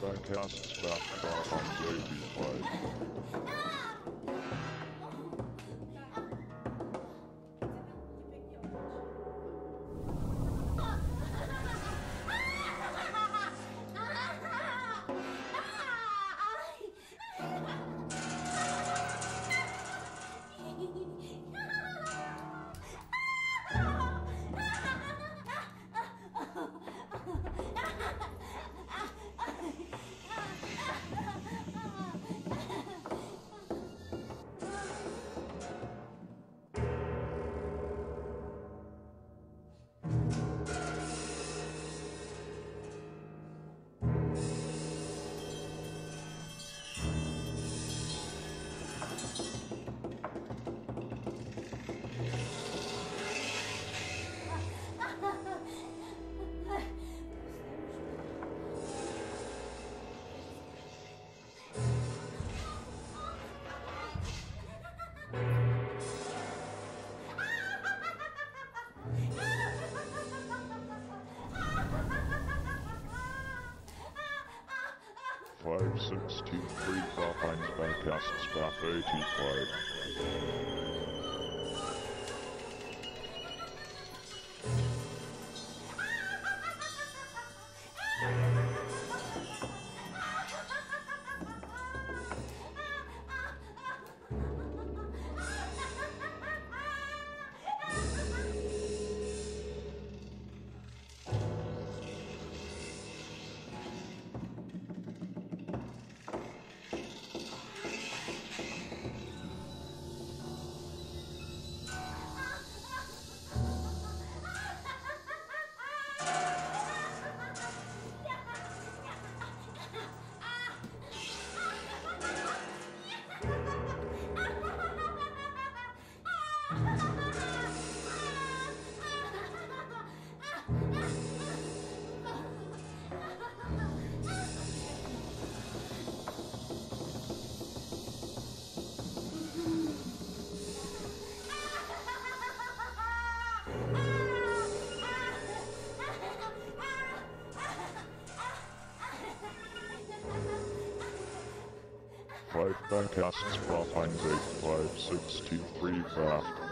I can't stop on baby fight. Stop 85. Backcasts 500 563 back.